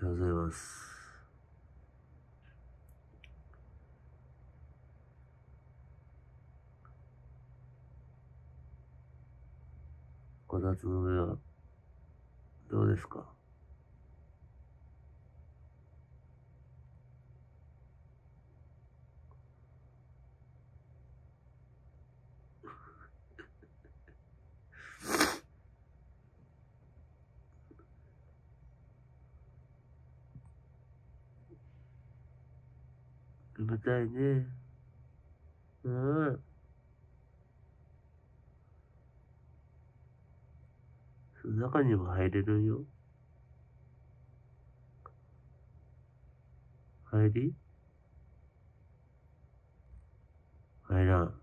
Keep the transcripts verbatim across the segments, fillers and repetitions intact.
りがとうございます。こたつの上はどうですか？眠たいね。うん。その中にも入れるよ。入り？入らん。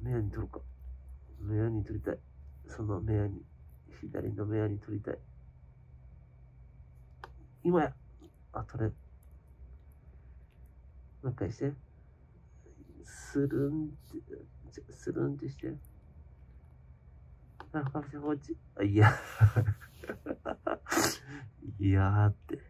目やに取るか。目やに取りたい。その目やに、左の目やに取りたい。今や。あ、取れ。もう一回して。スルンって、スルンってして。あ、こっち、こっち。あ、いや。いやーって。